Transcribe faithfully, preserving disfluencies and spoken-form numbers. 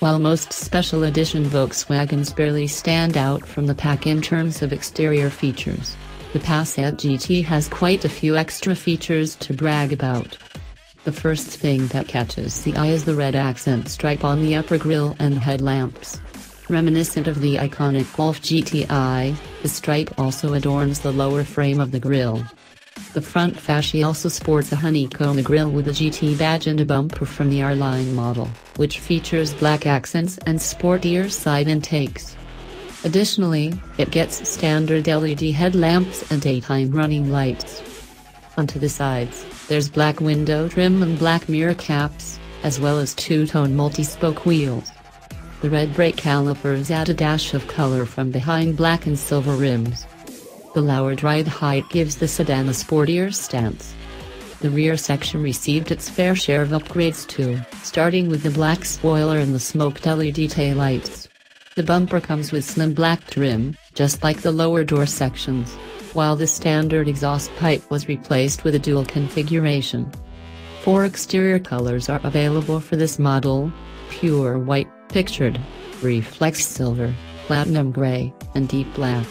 While most special edition Volkswagens barely stand out from the pack in terms of exterior features, the Passat G T has quite a few extra features to brag about. The first thing that catches the eye is the red accent stripe on the upper grille and headlamps. Reminiscent of the iconic Golf G T I, the stripe also adorns the lower frame of the grille. The front fascia also sports a honeycomb grille with a G T badge and a bumper from the R-Line model, which features black accents and sportier side intakes. Additionally, it gets standard L E D headlamps and daytime running lights. Onto the sides, there's black window trim and black mirror caps, as well as two-tone multi-spoke wheels. The red brake calipers add a dash of color from behind black and silver rims. The lower ride height gives the sedan a sportier stance. The rear section received its fair share of upgrades too, starting with the black spoiler and the smoked L E D taillights. The bumper comes with slim black trim, just like the lower door sections, while the standard exhaust pipe was replaced with a dual configuration. Four exterior colors are available for this model: pure white, pictured, reflex silver, platinum gray, and deep black.